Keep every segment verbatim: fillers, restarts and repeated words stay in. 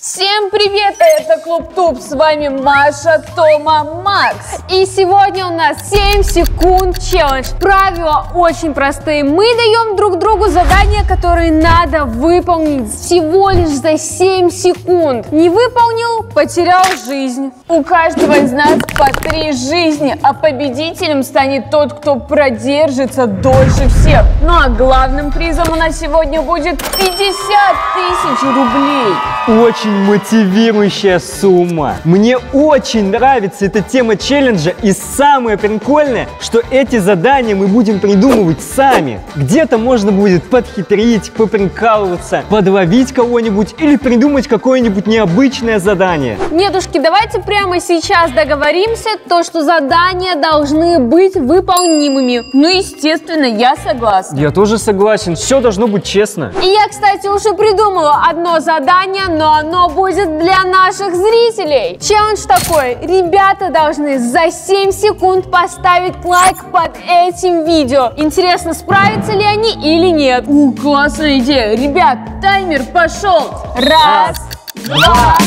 Всем привет! Это Клуб Tube, с вами Маша, Тома, Макс. И сегодня у нас семь секунд челлендж. Правила очень простые. Мы даем друг другу задания, которые надо выполнить всего лишь за семь секунд. Не выполнил, потерял жизнь. У каждого из нас по три жизни, а победителем станет тот, кто продержится дольше всех. Ну а главным призом у нас сегодня будет пятьдесят тысяч рублей. Очень мотивирующая сумма. Мне очень нравится эта тема челленджа, и самое прикольное, что эти задания мы будем придумывать сами. Где-то можно будет подхитрить, поприкалываться, подловить кого-нибудь или придумать какое-нибудь необычное задание. Дедушки, давайте прямо сейчас договоримся, то, что задания должны быть выполнимыми. Ну, естественно, я согласна. Я тоже согласен, все должно быть честно. И я, кстати, уже придумала одно задание, но оно будет для наших зрителей. Челлендж такой: ребята должны за семь секунд поставить лайк под этим видео. Интересно, справятся ли они или нет. У, классная идея. Ребят, таймер пошел. Раз, два,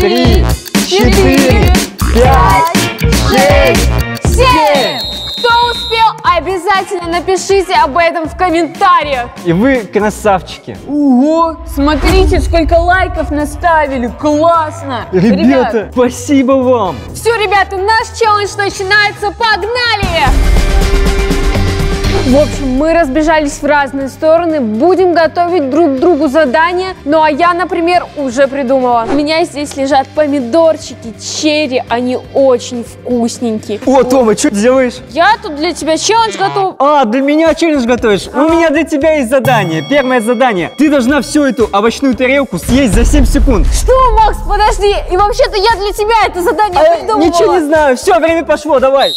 три, четыре, пять, шесть, семь. Кто успел, обязательно напишите об этом в комментариях. И вы красавчики. Ого, смотрите, сколько лайков наставили, классно. Ребята, Ребят. спасибо вам. Все, ребята, наш челлендж начинается, погнали! В общем, мы разбежались в разные стороны, будем готовить друг другу задания. Ну а я, например, уже придумала. У меня здесь лежат помидорчики, черри, они очень вкусненькие. О, Тома, что ты делаешь? Я тут для тебя челлендж готов. А, для меня челлендж готовишь? А-а-а. У меня для тебя есть задание. Первое задание. Ты должна всю эту овощную тарелку съесть за семь секунд. Что, Макс, подожди, и вообще-то я для тебя это задание а, придумала. Ничего не знаю, все, время пошло, давай.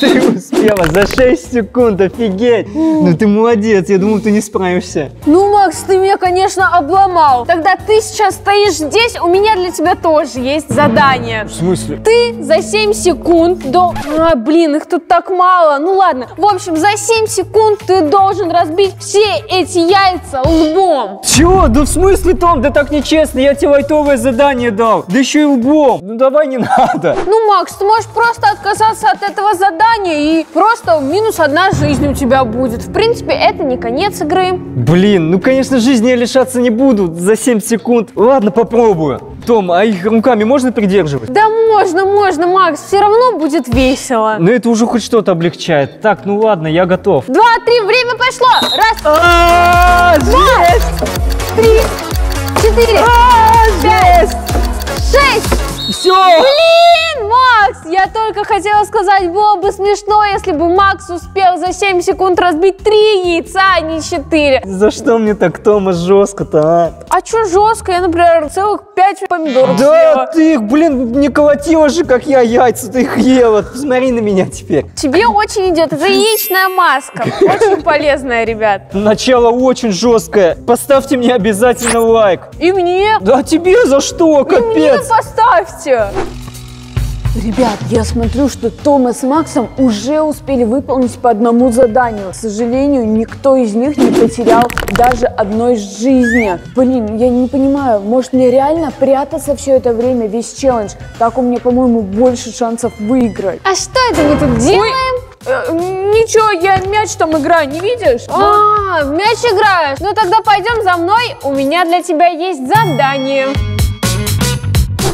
Ты успела за шесть секунд, офигеть! Ну ты молодец, я думал, ты не справишься. Ну, Макс, ты меня, конечно, обломал. Тогда ты сейчас стоишь здесь, у меня для тебя тоже есть задание. В смысле? Ты за семь секунд до... А, блин, их тут так мало, ну ладно. В общем, за семь секунд ты должен разбить все эти яйца лбом. Чего? Да в смысле, Том? Да так нечестно, я тебе лайтовое задание дал. Да еще и лбом. Ну давай не надо. Ну, Макс, ты можешь просто отказаться от этого задания, и просто минус одна жизнь у тебя будет. В принципе, это не конец игры. Блин, ну конечно, жизни я лишаться не буду за семь секунд. Ладно, попробую. Том, а их руками можно придерживать? Да можно, можно, Макс, все равно будет весело. Но это уже хоть что-то облегчает. Так, ну ладно, я готов. Два, три, время пошло. Раз, два, три, четыре, пять, шесть. Все. Блин, Макс, я только хотела сказать, было бы смешно, если бы Макс успел за семь секунд разбить три яйца, а не четыре. За что мне так, Тома, жестко-то, а? А что жестко? Я, например, целых пять помидоров съела. Да ты их, блин, не колотила же, как я яйца, ты их ела. Посмотри на меня теперь. Тебе очень идет, это яичная маска. Очень полезная, ребят. Начало очень жесткое. Поставьте мне обязательно лайк. И мне? Да тебе за что, капец. И мне поставьте. Ребят, я смотрю, что Тома с Максом уже успели выполнить по одному заданию. К сожалению, никто из них не потерял даже одной жизни. Блин, я не понимаю, может мне реально прятаться все это время, весь челлендж? Так у меня, по-моему, больше шансов выиграть. А что это мы тут делаем? Э, ничего, я мяч там играю, не видишь? А, в мяч играешь? Ну тогда пойдем за мной, у меня для тебя есть задание.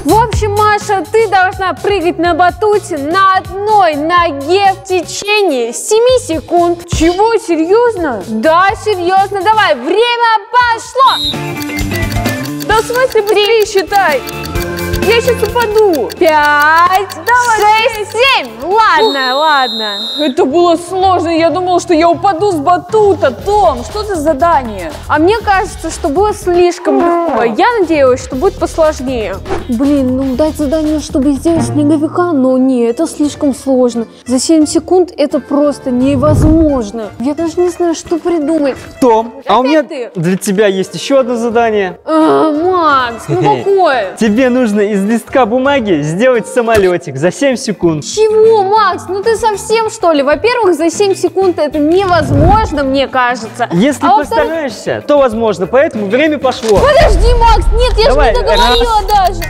В общем, Маша, ты должна прыгать на батуте на одной ноге в течение семи секунд. Чего? Серьезно? Да, серьезно. Давай, время пошло! Да в смысле, быстрее считай! Я сейчас упаду. Пять, давай, шесть, семь. Ладно, Ух, ладно. Это было сложно. Я думала, что я упаду с батута. Том, что за задание? А мне кажется, что было слишком легко. Я надеялась, что будет посложнее. Блин, ну дать задание, чтобы сделать снеговика, но не, это слишком сложно. За семь секунд это просто невозможно. Я даже не знаю, что придумать. Том, Опять а у меня ты? для тебя есть еще одно задание. А, Макс, ну какое? Тебе нужно из листка бумаги сделать самолетик за семь секунд. Чего, Макс? Ну ты совсем что ли? Во-первых, за семь секунд это невозможно, мне кажется. Если а постараешься, то возможно, поэтому время пошло. Подожди, Макс, нет, я Давай, же не договорила раз. даже.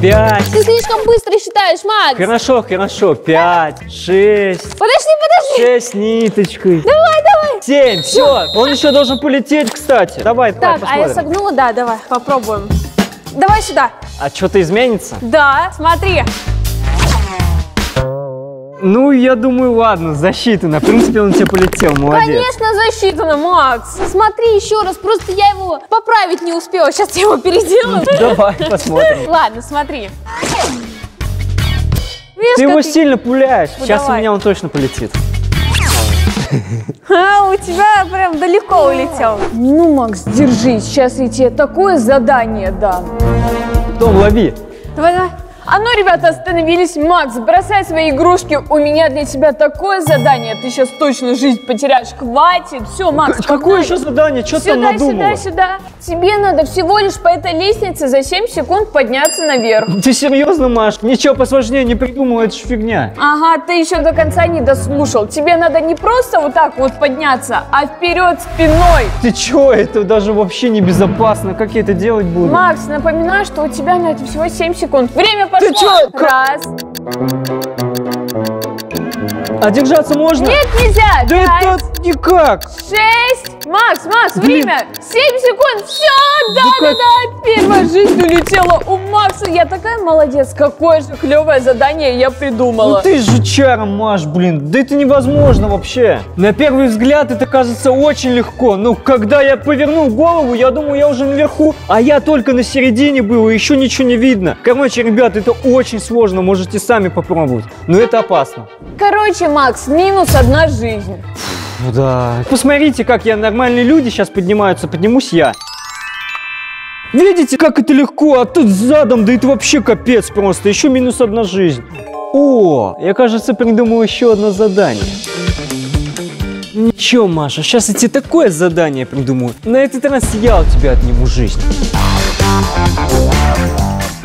Пять. Ты слишком быстро считаешь, Макс. Хорошо, хорошо. Пять, шесть. Подожди, подожди. Шесть ниточкой. Давай, давай. семь, все, он еще должен полететь, кстати. Давай, давай, так, посмотрим. А я согнула, да, давай, попробуем. Давай сюда. А что-то изменится? Да, смотри. Ну, я думаю, ладно, засчитано. В принципе, он тебе полетел, молодец. Конечно, засчитано, Макс. Смотри еще раз, просто я его поправить не успела. Сейчас я его переделаю. Давай, посмотрим. Ладно, смотри. Видишь, ты его ты... сильно пуляешь. Ну, сейчас давай. У меня он точно полетит. А, у тебя прям далеко улетел. Ну, Макс, держись, сейчас я тебе такое задание дам. Том, лови. Давай, давай. А ну, ребята, остановились. Макс, бросай свои игрушки. У меня для тебя такое задание. Ты сейчас точно жизнь потеряешь. Хватит. Все, Макс, К Какое погнали. еще задание? Что ты надумала? Сюда, сюда, сюда. Тебе надо всего лишь по этой лестнице за семь секунд подняться наверх. Ты серьезно, Маш? Ничего посложнее не придумала, это же фигня. Ага, ты еще до конца не дослушал. Тебе надо не просто вот так вот подняться, а вперед спиной. Ты че? Это даже вообще небезопасно. Как я это делать буду? Макс, напоминаю, что у тебя на это всего семь секунд. Время пошло. Ты чё? Раз. А держаться можно? Нет, нельзя. Да пять, это никак. Шесть. Макс, Макс, Блин. время. Семь секунд. Все, да, да, да, да. Первая жизнь улетела у Макса. Я такая молодец. Какое же клевое задание я придумала. Ну ты же чаром, Маш, блин. Да это невозможно вообще. На первый взгляд это кажется очень легко. Но когда я повернул голову, я думал, я уже наверху. А я только на середине был, и еще ничего не видно. Короче, ребят, это очень сложно. Можете сами попробовать. Но это опасно. Короче, Макс, минус одна жизнь. Ну да. Посмотрите, как я, нормальные люди сейчас поднимаются, поднимусь я. Видите, как это легко, а тут задом, да это вообще капец просто. Еще минус одна жизнь. О, я, кажется, придумал еще одно задание. Ничего, Маша, сейчас я тебе такое задание придумаю. На этот раз я у тебя отниму жизнь.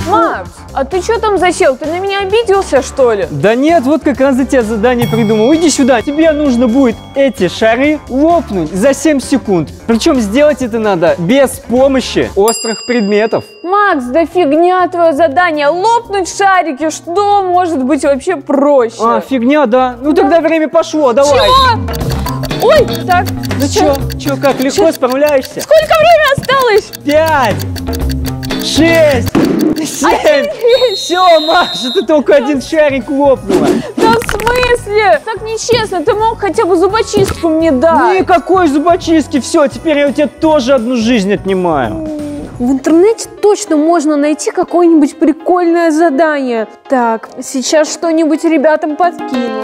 Макс, а ты что там засел? Ты на меня обиделся, что ли? Да нет, вот как раз я тебе задание придумал. Иди сюда. Тебе нужно будет эти шары лопнуть за семь секунд. Причем сделать это надо без помощи острых предметов. Макс, да фигня твое задание. Лопнуть шарики, что может быть вообще проще? А, фигня, да. Ну да. Тогда время пошло, давай. Чего? Ой, так. Ну что, что, как легко Сейчас. справляешься? Сколько времени осталось? Пять, шесть. Семь. Все, Маша, ты только один шарик лопнула. Да в смысле? Так нечестно, ты мог хотя бы зубочистку мне дать. Никакой зубочистки, все, теперь я у тебя тоже одну жизнь отнимаю. В интернете точно можно найти какое-нибудь прикольное задание. Так, сейчас что-нибудь ребятам подкину.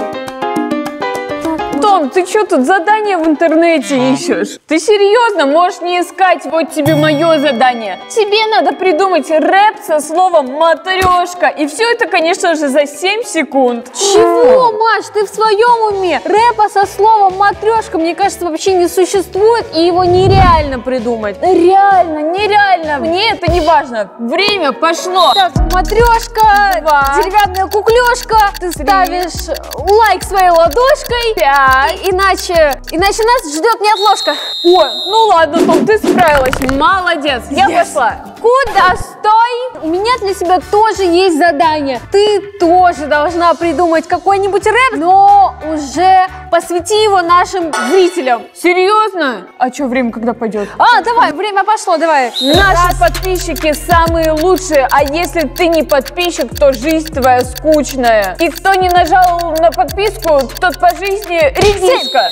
Том, ты что тут задание в интернете ищешь? Ты серьезно можешь не искать? Вот тебе мое задание. Тебе надо придумать рэп со словом матрешка. И все это, конечно же, за семь секунд. Чего, Маш, ты в своем уме? Рэпа со словом матрешка, мне кажется, вообще не существует. И его нереально придумать. Реально, нереально. Мне это не важно. Время пошло. Так, матрешка, Два. деревянная куклешка. Ты Три. ставишь лайк своей ладошкой. Пять. Иначе, иначе нас ждет неотложка. О, ну ладно, Том, ты справилась. Молодец, я yes. пошла. Куда? Стой! У меня для тебя тоже есть задание. Ты тоже должна придумать какой-нибудь рэп, но уже посвяти его нашим зрителям. Серьезно? А что, время когда пойдет? А, давай, время пошло, давай. Наши Раз. подписчики самые лучшие, а если ты не подписчик, то жизнь твоя скучная. И кто не нажал на подписку, тот по жизни... Редиска!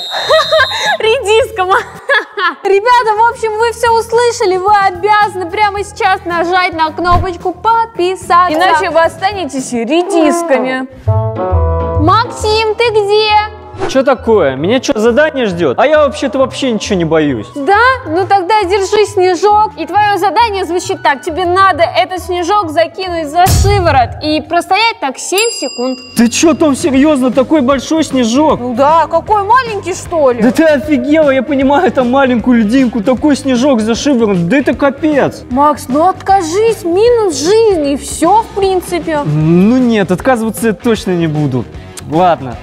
Редиска! Ребята, в общем, вы все услышали. Вы обязаны прямо сейчас нажать на кнопочку подписаться. Иначе вы останетесь редисками. Максим, ты где? Что такое? Меня что, задание ждет? А я вообще-то вообще ничего не боюсь. Да? Ну тогда держи снежок. И твое задание звучит так. Тебе надо этот снежок закинуть за шиворот и простоять так семь секунд. Ты что, Том, серьезно? Такой большой снежок? Ну да, какой маленький, что ли? Да ты офигела, я понимаю там маленькую льдинку. Такой снежок за шиворот, да это капец. Макс, ну откажись, минус жизни, и все в принципе. Ну нет, отказываться я точно не буду. Ладно.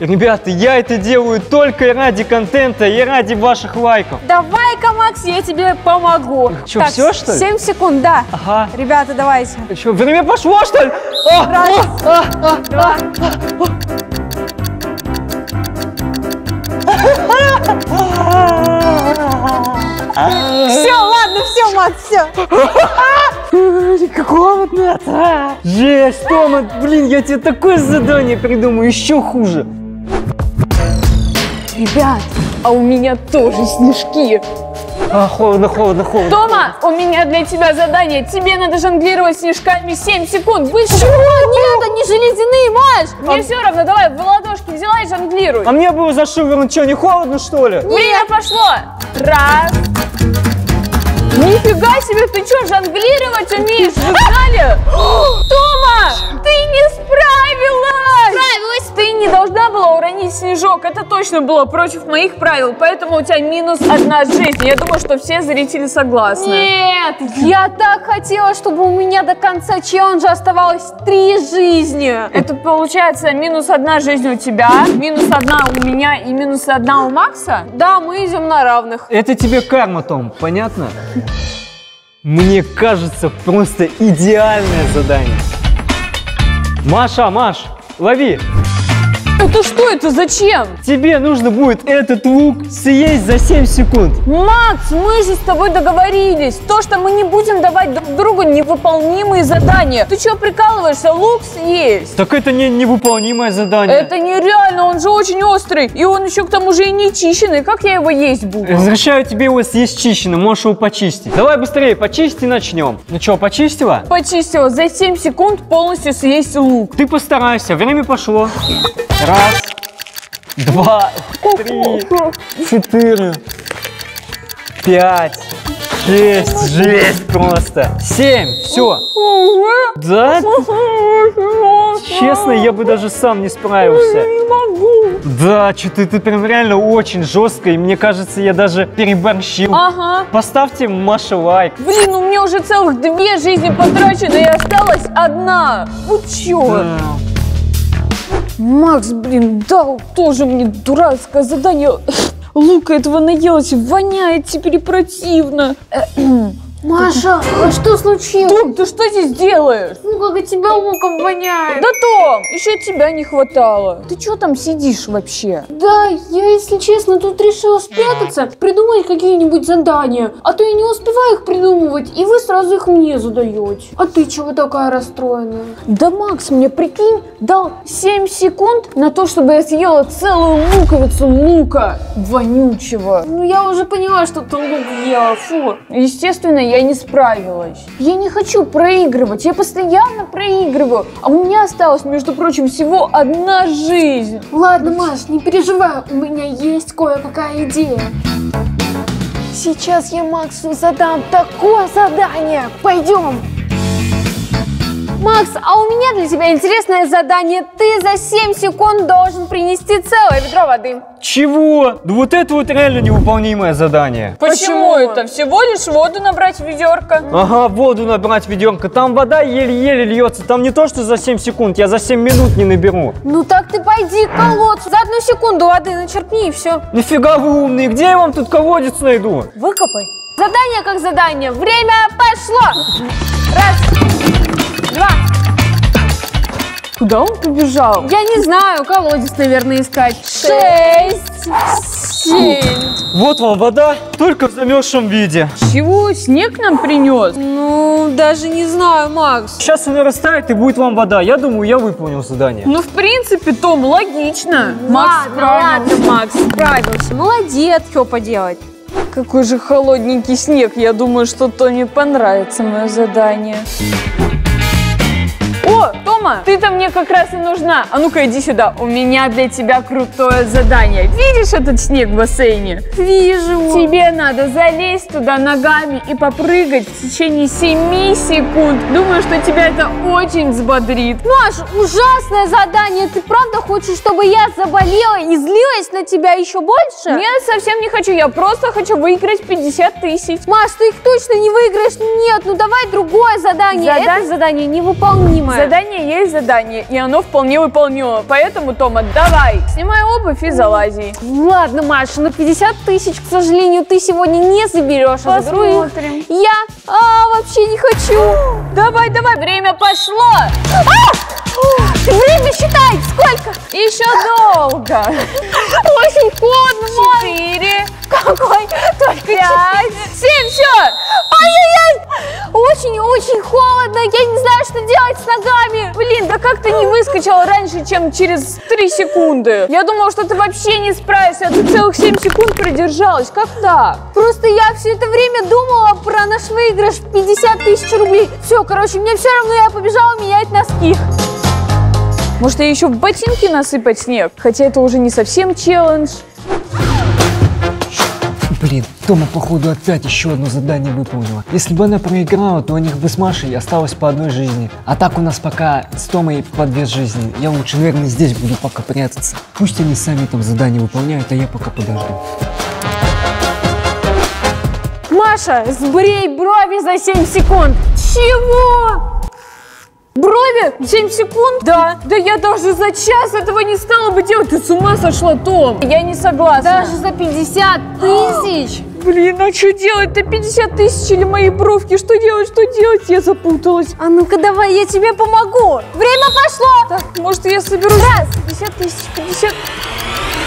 Ребята, я это делаю только ради контента и ради ваших лайков. Давай-ка, Макс, я тебе помогу. Что, так, все, что ли? семь секунд, да. Ага. Ребята, давайте. Что, время пошло, что ли? Раз, а, а, два. Все, ладно, все, Макс, все. Холодно. Жесть, Тома, блин, я тебе такое задание придумаю, еще хуже. Ребят, а у меня тоже снежки. А, холодно, холодно, холодно. Тома, у меня для тебя задание. Тебе надо жонглировать снежками семь секунд. Вы что? Нет, они же ледяные, Маш. Мне а... все равно, давай, в ладошки взяла и жонглируй. А мне было за шиворот, что, не холодно, что ли? Время пошло. Раз. Нифига себе, ты что, жонглировать умеешь? Вы знали? Тома, ты не справилась! Справилась! Ты не должна была уронить снежок. Это точно было против моих правил. Поэтому у тебя минус одна жизнь. Я думаю, что все зрители согласны. Нет! Я так хотела, чтобы у меня до конца челленджа оставалось три жизни. Это получается минус одна жизнь у тебя, минус одна у меня и минус одна у Макса? Да, мы идем на равных. Это тебе карма, Том, понятно? Мне кажется, просто идеальное задание. Маша, Маш, лови! Это что это? Зачем? Тебе нужно будет этот лук съесть за семь секунд. Макс, мы же с тобой договорились. То, что мы не будем давать друг другу невыполнимые задания. Ты что, прикалываешься? Лук съесть? Так это не невыполнимое задание. Это нереально, он же очень острый. И он еще к тому же и не чищенный. Как я его есть буду? Разрешаю тебе его съесть чищенным, можешь его почистить. Давай быстрее, почисти, начнем. Ну что, почистила? Почистила. За семь секунд полностью съесть лук. Ты постарайся, время пошло. Раз, два, три, четыре, пять, шесть, жесть просто, семь, все. Да? Честно, я бы даже сам не справился. Я не могу. Да, что-то ты прям реально очень жестко, и мне кажется, я даже переборщил. Ага. Поставьте Маше лайк. Блин, у меня уже целых две жизни потрачено, и осталась одна. Вот черт. Макс, блин, дал тоже мне дурацкое задание. Лука этого наелась, воняет теперь противно. Маша, а что случилось? Том, ты что здесь делаешь? Ну, как от тебя луком воняет. Да, Том, еще тебя не хватало. Ты что там сидишь вообще? Да, я, если честно, тут решила спрятаться, придумать какие-нибудь задания. А то я не успеваю их придумывать, и вы сразу их мне задаете. А ты чего такая расстроенная? Да, Макс, мне, прикинь, дал семь секунд на то, чтобы я съела целую луковицу лука вонючего. Ну, я уже поняла, что там лук ела, фу. Естественно, я Я не справилась. Я не хочу проигрывать. Я постоянно проигрываю. А у меня осталось, между прочим, всего одна жизнь. Ладно, Маш, не переживай. У меня есть кое-какая идея. Сейчас я Максу задам такое задание. Пойдем. Макс, а у меня для тебя интересное задание. Ты за семь секунд должен принести целое ведро воды. Чего? Да вот это вот реально невыполнимое задание. Почему, Почему это? Всего лишь воду набрать в ведерко. Ага, воду набрать в ведерко. Там вода еле-еле льется. Там не то, что за семь секунд, я за семь минут не наберу. Ну так ты пойди к колодцу. За одну секунду воды начерпни и все. Нифига вы умные. Где я вам тут колодец найду? Выкопай. Задание как задание. Время пошло. Раз. Два. Куда он побежал? Я не знаю, колодец, наверное, искать. Шесть. Семь. Вот вам вода, только в замерзшем виде. Чего? Снег нам принес? Ну, даже не знаю, Макс. Сейчас она растает и будет вам вода. Я думаю, я выполнил задание. Ну, в принципе, Том, логично. Ладно, Макс справился. Ладно, Макс справился. Молодец, что поделать. Какой же холодненький снег. Я думаю, что Томе понравится мое задание. О, Тома, ты-то мне как раз и нужна. А ну-ка, иди сюда. У меня для тебя крутое задание. Видишь этот снег в бассейне? Вижу. Тебе надо залезть туда ногами и попрыгать в течение семи секунд. Думаю, что тебя это очень взбодрит. Маш, ужасное задание. Ты правда хочешь, чтобы я заболела и злилась на тебя еще больше? Нет, совсем не хочу. Я просто хочу выиграть пятьдесят тысяч. Маш, ты их точно не выиграешь. Нет, ну давай другое задание. Зада... Это задание невыполнимое. Задание есть задание, и оно вполне выполнимо. Поэтому, Тома, давай, снимай обувь и залази. Ладно, Маша, но пятьдесят тысяч, к сожалению, ты сегодня не заберешь. Посмотрим. Я а, вообще не хочу. Давай, давай, время пошло. Время считай, сколько? Еще долго. Очень холодно. Четыре. Какой? Только пять. Семь, все. Ай-яй-яй. Очень-очень холодно. Я не знаю, что делать с ногами. Блин, да как ты не выскочила раньше, чем через три секунды? Я думала, что ты вообще не справишься. А ты целых семь секунд продержалась. Как так? Просто я все это время думала про наш выигрыш пятьдесят тысяч рублей. Все, короче, мне все равно, я побежала менять носки. Может, я еще в ботинки насыпать снег? Хотя это уже не совсем челлендж. Блин, Тома, походу, опять еще одно задание выполнила. Если бы она проиграла, то у них бы с Машей осталось по одной жизни. А так у нас пока с Томой по две жизни. Я лучше, наверное, здесь буду пока прятаться. Пусть они сами там задания выполняют, а я пока подожду. Маша, сбрей брови за семь секунд. Чего? Брови? семь секунд? Да. Да я даже за час этого не стала бы делать. Ты с ума сошла, Том? Я не согласна. Даже за пятьдесят тысяч? Блин, а что делать-то? пятьдесят тысяч или мои бровки? Что делать, что делать? Я запуталась. А ну-ка давай, я тебе помогу. Время пошло. Так, может, я соберу... Раз. пятьдесят тысяч, пятьдесят...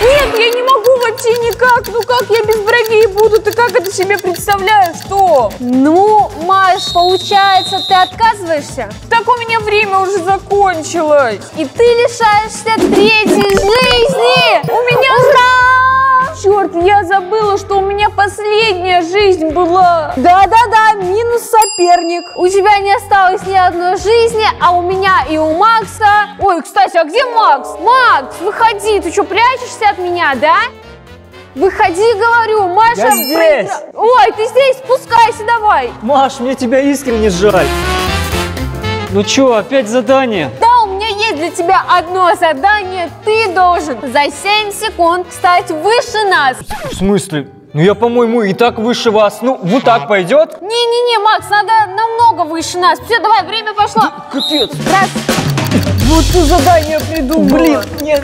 Нет, я не могу вообще никак. Ну как я без бровей буду? Ты как это себе представляешь, что? Ну, Маш, получается, ты отказываешься? Так у меня время уже закончилось. И ты лишаешься третьей жизни. У меня... Ура! Черт, я забыла, что у меня последняя жизнь была. Да-да-да, минус соперник. У тебя не осталось ни одной жизни, а у меня и у Макса. Ой, кстати, а где Макс? Макс, выходи, ты что, прячешься от меня, да? Выходи, говорю, Маша... Я здесь. Ой, ты здесь, спускайся давай. Маш, мне тебя искренне жаль. Ну что, опять задание? Да. Для тебя одно задание, ты должен за семь секунд стать выше нас. В смысле? Ну я, по-моему, и так выше вас. Ну, вот так пойдет? Не-не-не, Макс, надо намного выше нас. Все, давай, время пошло. Да, капец. Раз. Вот ты задание придумал. Блин,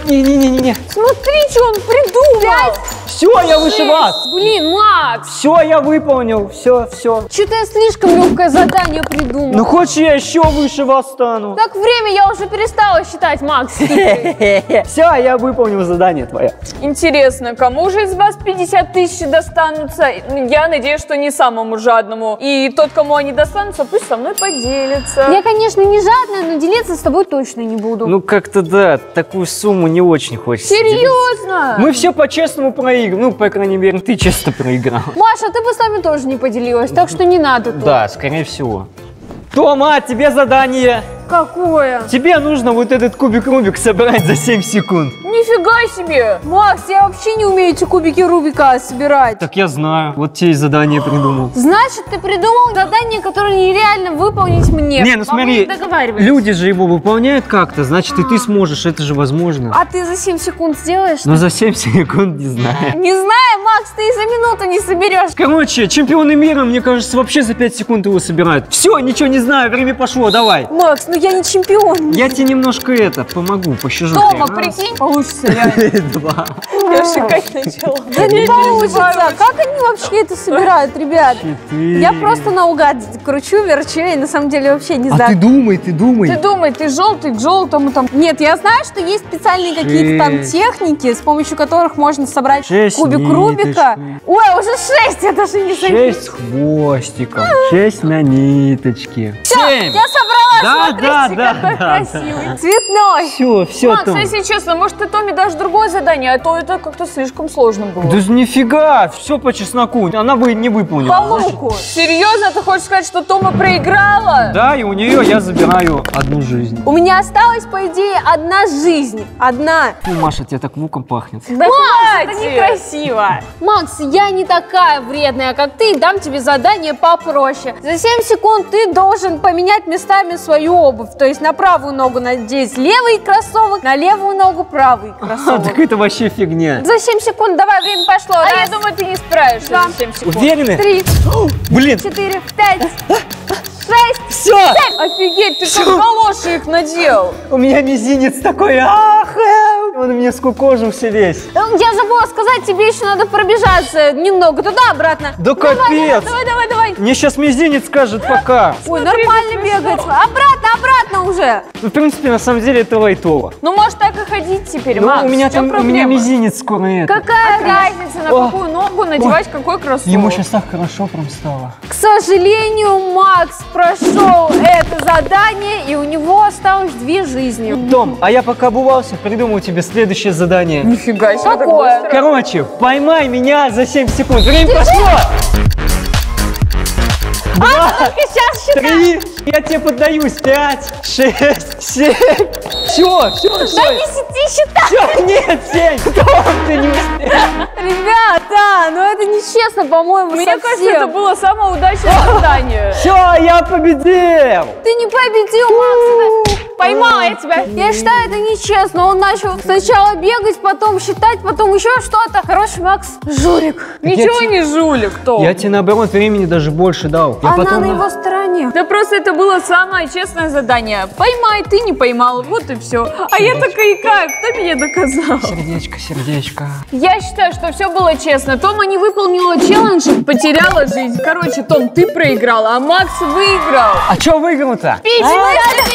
не-не-не-не-не. Смотри, что он придумал. Пять. Все, я выше вас. Блин, Макс. Все, я выполнил. Все, все. Что-то я слишком легкое задание придумал. Ну, хочешь, я еще выше вас стану? Так время я уже перестала считать, Макс. Все, я выполнил задание твое. Интересно, кому же из вас пятьдесят тысяч достанутся? Я надеюсь, что не самому жадному. И тот, кому они достанутся, пусть со мной поделится. Я, конечно, не жадная, но делиться с тобой точно не буду. Ну, как-то да, такую сумму не очень хочется. Серьезно? Мы все по-честному проиграли. Ну, по крайней мере, ты честно проиграл. Маша, ты бы с нами тоже не поделилась, так что не надо. Тут. Да, скорее всего. Тома, тебе задание. Какое? Тебе нужно вот этот кубик-рубик собрать за семь секунд. Нифига себе! Макс, я вообще не умею эти кубики Рубика собирать. Так я знаю, вот тебе и задание придумал. Значит, ты придумал задание, которое нереально выполнить мне. Не, ну смотри, люди же его выполняют как-то, значит, и ты сможешь, это же возможно. А ты за семь секунд сделаешь? Ну, за семь секунд не знаю. Не знаю, Макс, ты и за минуту не соберешь. Короче, чемпионы мира, мне кажется, вообще за пять секунд его собирают. Все, ничего не знаю, время пошло, давай. Макс, ну я не чемпион. Я тебе немножко это, помогу, пощажу. Тома, прикинь, получится реально. Два. Я шикать начала. Да не получится. Как они вообще это собирают, ребят? Я просто наугад кручу, верчу, и на самом деле вообще не знаю. А ты думай, ты думай. Ты думай, ты желтый к желтому там. Нет, я знаю, что есть специальные какие-то там техники, с помощью которых можно собрать кубик Рубика. Ой, уже шесть, я даже не знаю. Шесть хвостиков, шесть на ниточке. Все, я собрала, смотрите, какой красивый. Цветной. Все, все, Макс, если честно, может, ты тоже Томе дашь другое задание, а то это как-то слишком сложно было. Да нифига, все по чесноку, она бы не выполнила. По луку. Серьезно, ты хочешь сказать, что Тома проиграла? Да, и у нее я забираю одну жизнь. У меня осталась, по идее, одна жизнь. Одна. Фу, Маша, тебе так луком пахнет. Да хватит, это некрасиво. Макс, я не такая вредная, как ты, и дам тебе задание попроще. За семь секунд ты должен поменять местами свою обувь. То есть на правую ногу надеть левый кроссовок, на левую ногу правый кроссовок. Так это вообще фигня. За семь секунд давай, время пошло. А я думаю, ты не справишься за семь секунд. Уверены? Три. Блин. Четыре. Пять. Шесть. Все. Офигеть, ты как калоши их надел. У меня мизинец такой. Ах, он мне скукожился весь. Я забыла сказать, тебе еще надо пробежаться немного туда-обратно. Да капец. Давай, давай, давай. Мне сейчас мизинец скажет пока. Ой, нормально бегать. Обратно, обратно уже. Ну, в принципе, на самом деле это лайтово. Ну, может так и ходить теперь, Макс. У меня там, у меня мизинец скоро это. Какая разница, на какую ногу надевать какой кроссовок. Ему сейчас так хорошо прям стало. К сожалению, Макс прошел это задание, и у него осталось две жизни. Том, а я пока обувался, придумал тебе следующее задание. Нифига себе. Какое? Короче, поймай меня за семь секунд. Время Держи! Пошло! Два, а, только сейчас считай. Три, я тебе поддаюсь. Пять, шесть, семь. Все, все, все. До десяти считай. Все, нет, семь. Ты не успел. Ребята, ну это нечестно, по-моему, совсем. Мне кажется, это было самое удачное задание. Все, я победил. Ты не победил, Макс. Поймала я тебя. Я считаю, это нечестно. Он начал сначала бегать, потом считать, потом еще что-то. Хороший Макс жулик. Ничего не жулик, Том. Я тебе, наоборот, времени даже больше дал. Она на его стороне. Да просто это было самое честное задание. Поймай, ты не поймал, вот и все. А я такая икаю, кто меня доказал? Сердечко, сердечко. Я считаю, что все было честно. Тома не выполнила челлендж, потеряла жизнь. Короче, Том, ты проиграл, а Макс выиграл. А что выиграл-то? пятьдесят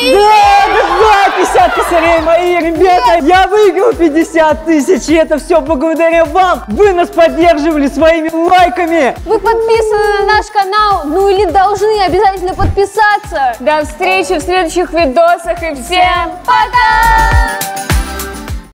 тысяч рублей, мои ребята. Я выиграл пятьдесят тысяч, и это все благодаря вам. Вы нас поддерживали своими лайками. Вы подписаны на наш канал, ну или должны обязательно подписаться. До встречи в следующих видосах и всем пока!